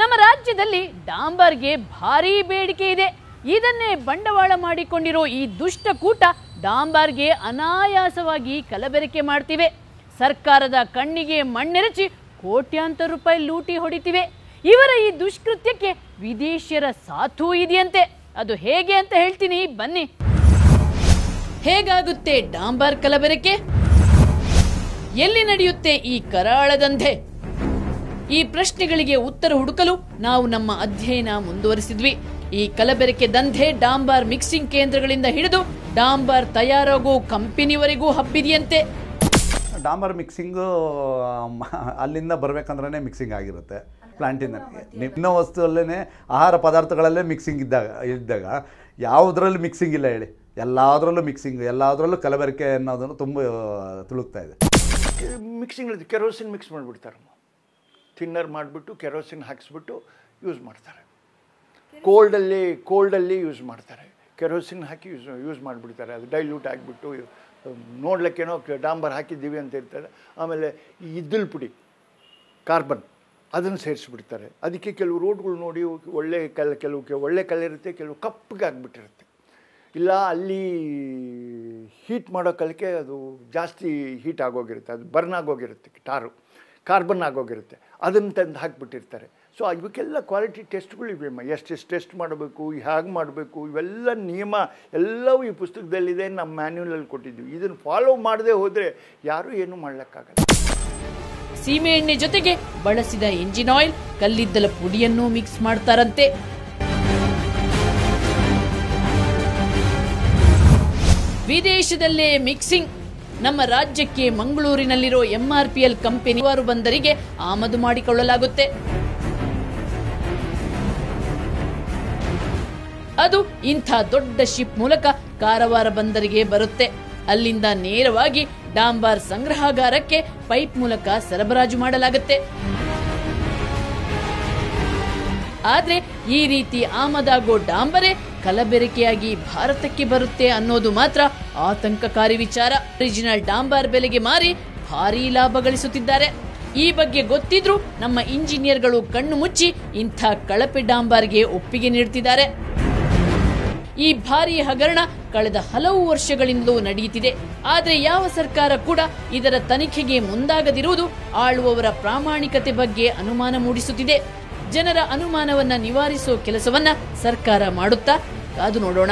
ನಮ್ಮ ರಾಜ್ಯದಲ್ಲಿ ಡಾಂಬರ್ಗೆ ಭಾರಿ ಬೇಡಿಕೆ ಇದೆ. ಇದನ್ನೇ ಬಂಡವಾಳ ಮಾಡಿಕೊಂಡಿರೋ ಈ ದುಷ್ಟಕೂಟ ಡಾಂಬರ್ಗೆ ಅನಾಯಾಸವಾಗಿ ಕಲಬೆರಕೆ ಮಾಡುತ್ತಿವೆ. ಸರ್ಕಾರದ ಕಣ್ಣಿಗೆ ಮಣ್ಣೆರಚಿ ಕೋಟ್ಯಾಂತರ ರೂಪಾಯಿ ಲೂಟಿ ಹೊಡಿತಿವೆ. ಇವರ ಈ ದುಷ್ಕೃತ್ಯಕ್ಕೆ ವಿದೇಶಿಯರ ಸಾಥೂ ಇದೆಯಂತೆ. ಅದು ಹೇಗೆ ಅಂತ ಹೇಳ್ತೀನಿ ಬನ್ನಿ. ಹೇಗಾಗುತ್ತೆ ಡಾಂಬರ್ ಕಲಬೆರಕೆ? ಎಲ್ಲಿ ನಡೆಯುತ್ತೆ ಈ ಕರಾಳ ದಂಧೆ? ಈ ಪ್ರಶ್ನೆಗಳಿಗೆ ಉತ್ತರ ಹುಡುಕಲು ನಾವು ನಮ್ಮ ಅಧ್ಯಯನ ಮುಂದುವರಿಸಿದ್ವಿ. ಈ ಕಲಬೆರಕೆ ದಂಧೆ ಡಾಂಬಾರ್ ಮಿಕ್ಸಿಂಗ್ ಕೇಂದ್ರಗಳಿಂದ ಹಿಡಿದು ಡಾಂಬಾರ್ ತಯಾರಾಗೋ ಕಂಪನಿವರೆಗೂ ಹಬ್ಬಿದೆಯಂತೆ. ಡಾಂಬಾರ್ ಮಿಕ್ಸಿಂಗ್ ಅಲ್ಲಿಂದ ಬರಬೇಕಂದ್ರೆ ಮಿಕ್ಸಿಂಗ್ ಆಗಿರುತ್ತೆ ಪ್ಲಾಂಟಿನಲ್ಲಿ. ನಿನ್ನ ವಸ್ತುವಲ್ಲೇ ಆಹಾರ ಪದಾರ್ಥಗಳಲ್ಲೇ ಮಿಕ್ಸಿಂಗ್ ಇದ್ದಾಗ ಯಾವುದರಲ್ಲೂ ಮಿಕ್ಸಿಂಗ್ ಇಲ್ಲ ಹೇಳಿ. ಎಲ್ಲದರಲ್ಲೂ ಮಿಕ್ಸಿಂಗ್, ಎಲ್ಲದರಲ್ಲೂ ಕಲಬೆರಕೆ ಅನ್ನೋದನ್ನು ತುಂಬ ತುಳುಕ್ತಾ ಇದೆ. ಮಿಕ್ಸಿಂಗ್ ಕೆರೋಸಿನ್ ಮಿಕ್ಸ್ ಮಾಡಿಬಿಡ್ತಾರೆ, ಥಿನ್ನರ್ ಮಾಡಿಬಿಟ್ಟು ಕೆರೋಸಿನ್ ಹಾಕಿಸ್ಬಿಟ್ಟು ಯೂಸ್ ಮಾಡ್ತಾರೆ. ಕೋಲ್ಡಲ್ಲಿ ಯೂಸ್ ಮಾಡ್ತಾರೆ, ಕೆರೋಸಿನ್ ಹಾಕಿ ಯೂಸ್ ಮಾಡಿಬಿಡ್ತಾರೆ. ಅದು ಡೈಲ್ಯೂಟ್ ಆಗಿಬಿಟ್ಟು ನೋಡ್ಲಿಕ್ಕೇನೋ ಡಾಂಬರ್ ಹಾಕಿದ್ದೀವಿ ಅಂತ ಇರ್ತಾರೆ. ಆಮೇಲೆ ಈ ಇದ್ದಿಲ್ ಪುಡಿ ಕಾರ್ಬನ್ ಅದನ್ನು ಸೇರಿಸಿಬಿಡ್ತಾರೆ. ಅದಕ್ಕೆ ಕೆಲವು ರೋಡ್ಗಳು ನೋಡಿ ಒಳ್ಳೆ ಕೆಲವು ಒಳ್ಳೆ ಕಲೆ ಇರುತ್ತೆ, ಕೆಲವು ಕಪ್ಪಗಾಗ್ಬಿಟ್ಟಿರುತ್ತೆ. ಇಲ್ಲ ಅಲ್ಲಿ ಹೀಟ್ ಮಾಡೋ ಕಲಿಕೆ ಅದು ಜಾಸ್ತಿ ಹೀಟ್ ಆಗೋಗಿರುತ್ತೆ, ಅದು ಬರ್ನ್ ಆಗೋಗಿರುತ್ತೆ, ಟಾರು ಕಾರ್ಬನ್ ಆಗೋಗಿರುತ್ತೆ, ಅದನ್ನು ತಂದು ಹಾಕಿಬಿಟ್ಟಿರ್ತಾರೆ. ಸೊ ಇವಕ್ಕೆಲ್ಲ ಕ್ವಾಲಿಟಿ ಟೆಸ್ಟ್ಗಳು ಇವೆಮ್ಮ, ಎಷ್ಟು ಟೆಸ್ಟ್ ಮಾಡಬೇಕು, ಹೇಗೆ ಮಾಡಬೇಕು, ಇವೆಲ್ಲ ನಿಯಮ ಎಲ್ಲವೂ ಈ ಪುಸ್ತಕದಲ್ಲಿದೆ, ನಮ್ಮ ಮ್ಯಾನ್ಯೂಲಲ್ಲಿ ಕೊಟ್ಟಿದ್ದೀವಿ. ಇದನ್ನು ಫಾಲೋ ಮಾಡದೆ ಹೋದರೆ ಯಾರೂ ಏನೂ ಮಾಡಲಿಕ್ಕಾಗಲ್ಲ. ಸೀಮೆ ಎಣ್ಣೆ ಜೊತೆಗೆ ಬಳಸಿದ ಇಂಜಿನ್ ಆಯಿಲ್, ಕಲ್ಲಿದ್ದಲ ಪುಡಿಯನ್ನು ಮಿಕ್ಸ್ ಮಾಡ್ತಾರಂತೆ. ವಿದೇಶದಲ್ಲೇ ಮಿಕ್ಸಿಂಗ್. ನಮ್ಮ ರಾಜ್ಯಕ್ಕೆ ಮಂಗಳೂರಿನಲ್ಲಿರೋ ಎಂಆರ್ಪಿಎಲ್ ಕಂಪನಿ ವಾರು ಬಂದರಿಗೆ ಆಮದು ಮಾಡಿಕೊಳ್ಳಲಾಗುತ್ತೆ. ಅದು ಇಂಥ ದೊಡ್ಡ ಶಿಪ್ ಮೂಲಕ ಕಾರವಾರ ಬಂದರಿಗೆ ಬರುತ್ತೆ. ಅಲ್ಲಿಂದ ನೇರವಾಗಿ ಡಾಂಬಾರ್ ಸಂಗ್ರಹಾಗಾರಕ್ಕೆ ಪೈಪ್ ಮೂಲಕ ಸರಬರಾಜು ಮಾಡಲಾಗುತ್ತೆ. ಆದ್ರೆ ಈ ರೀತಿ ಆಮದಾಗೋ ಡಾಂಬರೇ ಕಲಬೆರಕೆಯಾಗಿ ಭಾರತಕ್ಕೆ ಬರುತ್ತೆ ಅನ್ನೋದು ಮಾತ್ರ ಆತಂಕಕಾರಿ ವಿಚಾರ. ಒರಿಜಿನಲ್ ಡಾಂಬಾರ್ ಬೆಲೆಗೆ ಮಾರಿ ಭಾರೀ ಲಾಭ ಗಳಿಸುತ್ತಿದ್ದಾರೆ. ಈ ಬಗ್ಗೆ ಗೊತ್ತಿದ್ರೂ ನಮ್ಮ ಇಂಜಿನಿಯರ್ಗಳು ಕಣ್ಣು ಮುಚ್ಚಿ ಇಂಥ ಕಳಪೆ ಡಾಂಬಾರ್ಗೆ ಒಪ್ಪಿಗೆ ನೀಡುತ್ತಿದ್ದಾರೆ. ಈ ಭಾರೀ ಹಗರಣ ಕಳೆದ ಹಲವು ವರ್ಷಗಳಿಂದಲೂ ನಡೆಯುತ್ತಿದೆ. ಆದರೆ ಯಾವ ಸರ್ಕಾರ ಕೂಡ ಇದರ ತನಿಖೆಗೆ ಮುಂದಾಗದಿರುವುದು ಆಳುವವರ ಪ್ರಾಮಾಣಿಕತೆ ಬಗ್ಗೆ ಅನುಮಾನ ಮೂಡಿಸುತ್ತಿದೆ. ಜನರ ಅನುಮಾನವನ್ನ ನಿವಾರಿಸೋ ಕೆಲಸವನ್ನ ಸರ್ಕಾರ ಮಾಡುತ್ತಾ ಅದು ನೋಡೋಣ.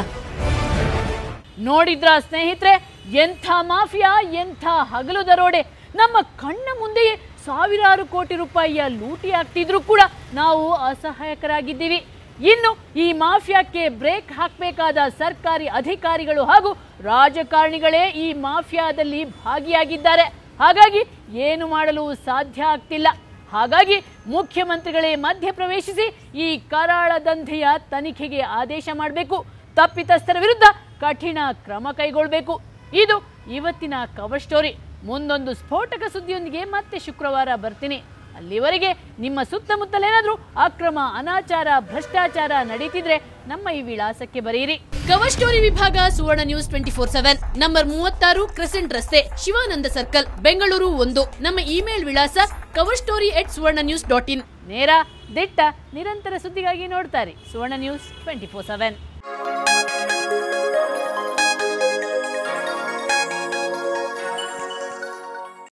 ನೋಡಿದ್ರ ಸ್ನೇಹಿತರೆ, ಎಂಥ ಮಾಫಿಯಾ, ಎಂಥ ಹಗಲು ದರೋಡೆ. ನಮ್ಮ ಕಣ್ಣ ಮುಂದೆಯೇ ಸಾವಿರಾರು ಕೋಟಿ ರೂಪಾಯಿಯ ಲೂಟಿ ಆಗ್ತಿದ್ರೂ ಕೂಡ ನಾವು ಅಸಹಾಯಕರಾಗಿದ್ದೀವಿ. ಇನ್ನು ಈ ಮಾಫಿಯಾಕ್ಕೆ ಬ್ರೇಕ್ ಹಾಕಬೇಕಾದ ಸರ್ಕಾರಿ ಅಧಿಕಾರಿಗಳು ಹಾಗೂ ರಾಜಕಾರಣಿಗಳೇ ಈ ಮಾಫಿಯಾದಲ್ಲಿ ಭಾಗಿಯಾಗಿದ್ದಾರೆ. ಹಾಗಾಗಿ ಏನು ಮಾಡಲು ಸಾಧ್ಯ ಆಗ್ತಿಲ್ಲ. ಹಾಗಾಗಿ ಮುಖ್ಯಮಂತ್ರಿಗಳೇ ಮಧ್ಯಪ್ರವೇಶಿಸಿ ಈ ಕರಾಳ ದಂಧೆಯ ತನಿಖೆಗೆ ಆದೇಶ ಮಾಡಬೇಕು. ತಪ್ಪಿತಸ್ಥರ ವಿರುದ್ಧ ಕಠಿಣ ಕ್ರಮ ಕೈಗೊಳ್ಳಬೇಕು. ಇದು ಇವತ್ತಿನ ಕವರ್ ಸ್ಟೋರಿ. ಮುಂದೊಂದು ಸ್ಫೋಟಕ ಸುದ್ದಿಯೊಂದಿಗೆ ಮತ್ತೆ ಶುಕ್ರವಾರ ಬರ್ತೀನಿ. ಅಲ್ಲಿವರೆಗೆ ನಿಮ್ಮ ಸುತ್ತಮುತ್ತಲೇನಾದರೂ ಅಕ್ರಮ, ಅನಾಚಾರ, ಭ್ರಷ್ಟಾಚಾರ ನಡೀತಿದ್ರೆ ನಮ್ಮ ಈ ವಿಳಾಸಕ್ಕೆ ಬರೆಯಿರಿ. ಕವರ್ ಸ್ಟೋರಿ ವಿಭಾಗ ಸುವರ್ಣ ನ್ಯೂಸ್ 24/7, ನಂಬರ್ 36 ಕ್ರೆಸೆಂಟ್ ರಸ್ತೆ, ಶಿವಾನಂದ ಸರ್ಕಲ್, ಬೆಂಗಳೂರು 1. ನಮ್ಮ ಇಮೇಲ್ ವಿಳಾಸ coverstory@suvarnanews.in. ನೇರ, ದಿಟ್ಟ, ನಿರಂತರ ಸುದ್ದಿಗಾಗಿ ನೋಡ್ತಾರೆ ಸುವರ್ಣ ನ್ಯೂಸ್ 24/7.